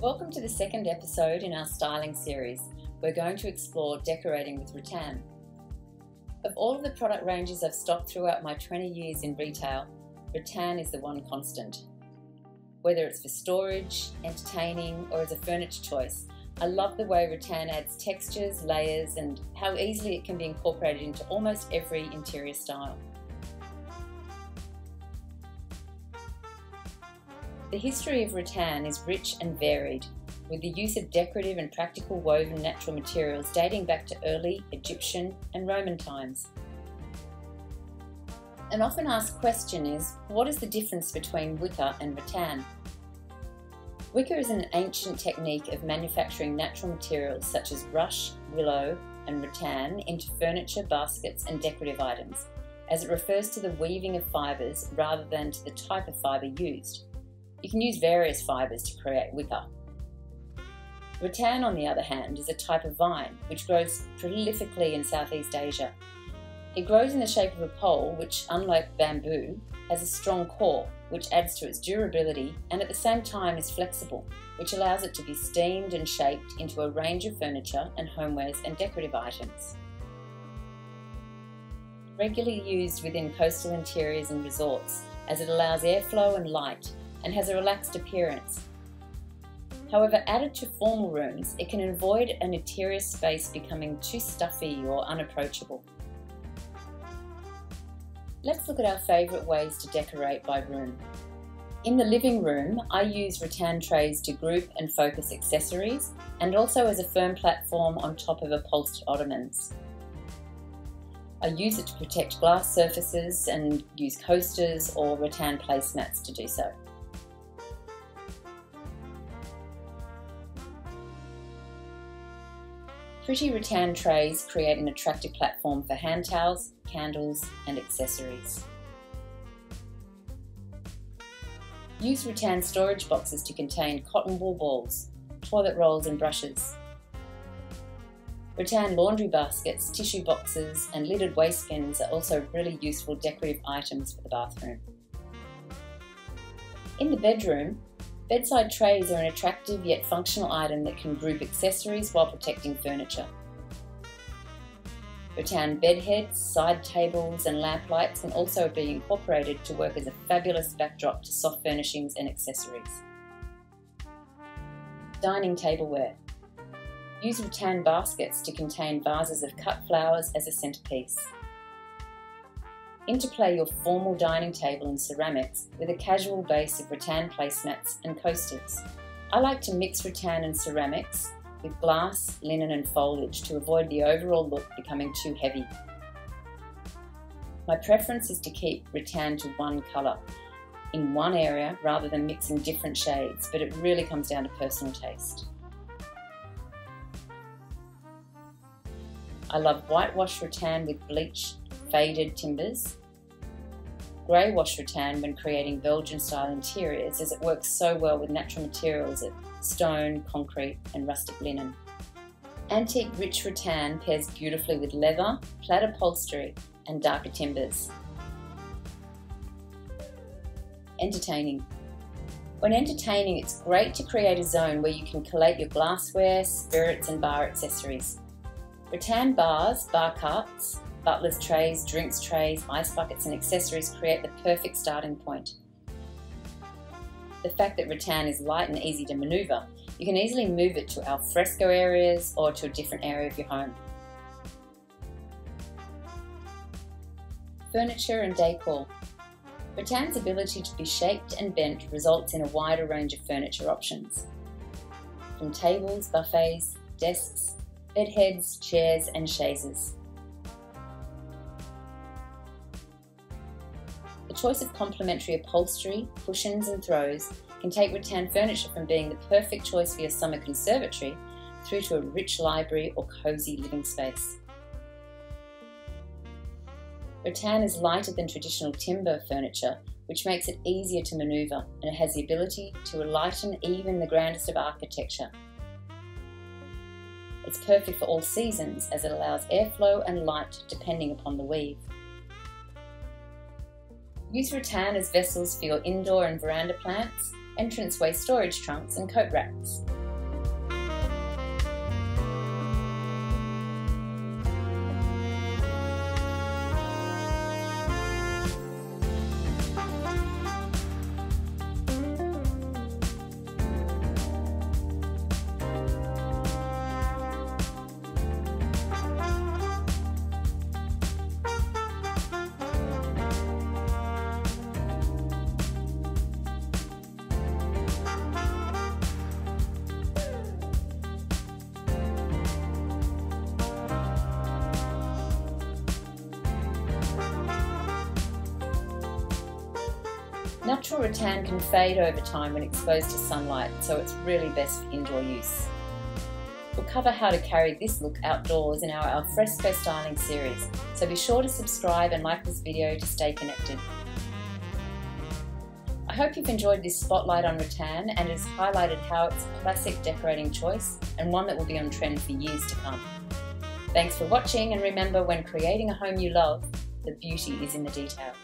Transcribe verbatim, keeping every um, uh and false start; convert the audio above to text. Welcome to the second episode in our styling series. We're going to explore decorating with rattan. Of all of the product ranges I've stocked throughout my twenty years in retail, rattan is the one constant. Whether it's for storage, entertaining, or as a furniture choice, I love the way rattan adds textures, layers, and how easily it can be incorporated into almost every interior style. The history of rattan is rich and varied, with the use of decorative and practical woven natural materials dating back to early Egyptian and Roman times. An often asked question is, what is the difference between wicker and rattan? Wicker is an ancient technique of manufacturing natural materials such as rush, willow and rattan into furniture, baskets and decorative items, as it refers to the weaving of fibres rather than to the type of fibre used. You can use various fibres to create wicker. Rattan, on the other hand, is a type of vine which grows prolifically in Southeast Asia. It grows in the shape of a pole which, unlike bamboo, has a strong core which adds to its durability and at the same time is flexible, which allows it to be steamed and shaped into a range of furniture and homewares and decorative items. Regularly used within coastal interiors and resorts, as it allows airflow and light and has a relaxed appearance. However, added to formal rooms, it can avoid an interior space becoming too stuffy or unapproachable. Let's look at our favourite ways to decorate by room. In the living room, I use rattan trays to group and focus accessories, and also as a firm platform on top of upholstered ottomans. I use it to protect glass surfaces and use coasters or rattan placemats to do so. Pretty rattan trays create an attractive platform for hand towels, candles and accessories. Use rattan storage boxes to contain cotton wool balls, toilet rolls and brushes. Rattan laundry baskets, tissue boxes and littered waste bins are also really useful decorative items for the bathroom. In the bedroom, bedside trays are an attractive yet functional item that can group accessories while protecting furniture. Rattan bedheads, side tables and lamp lights can also be incorporated to work as a fabulous backdrop to soft furnishings and accessories. Dining tableware. Use rattan baskets to contain vases of cut flowers as a centrepiece. Interplay your formal dining table and ceramics with a casual base of rattan placemats and coasters. I like to mix rattan and ceramics with glass, linen and foliage to avoid the overall look becoming too heavy. My preference is to keep rattan to one colour in one area rather than mixing different shades, but it really comes down to personal taste. I love whitewash rattan with bleach, faded timbers. Grey wash rattan when creating Belgian style interiors, as it works so well with natural materials of stone, concrete and rustic linen. Antique rich rattan pairs beautifully with leather, plaid upholstery and darker timbers. Entertaining. When entertaining, it's great to create a zone where you can collate your glassware, spirits and bar accessories. Rattan bars, bar carts, butler's trays, drinks trays, ice buckets and accessories create the perfect starting point. The fact that rattan is light and easy to manoeuvre, you can easily move it to al fresco areas or to a different area of your home. Furniture and decor. Rattan's ability to be shaped and bent results in a wider range of furniture options. From tables, buffets, desks, bedheads, chairs and chaises. The choice of complementary upholstery, cushions and throws can take rattan furniture from being the perfect choice for your summer conservatory through to a rich library or cosy living space. Rattan is lighter than traditional timber furniture, which makes it easier to manoeuvre, and it has the ability to lighten even the grandest of architecture. It's perfect for all seasons as it allows airflow and light depending upon the weave. Use rattan as vessels for your indoor and veranda plants, entranceway storage trunks and coat racks. Natural rattan can fade over time when exposed to sunlight, so it's really best for indoor use. We'll cover how to carry this look outdoors in our alfresco styling series, so be sure to subscribe and like this video to stay connected. I hope you've enjoyed this spotlight on rattan, and it has highlighted how it's a classic decorating choice and one that will be on trend for years to come. Thanks for watching, and remember, when creating a home you love, the beauty is in the detail.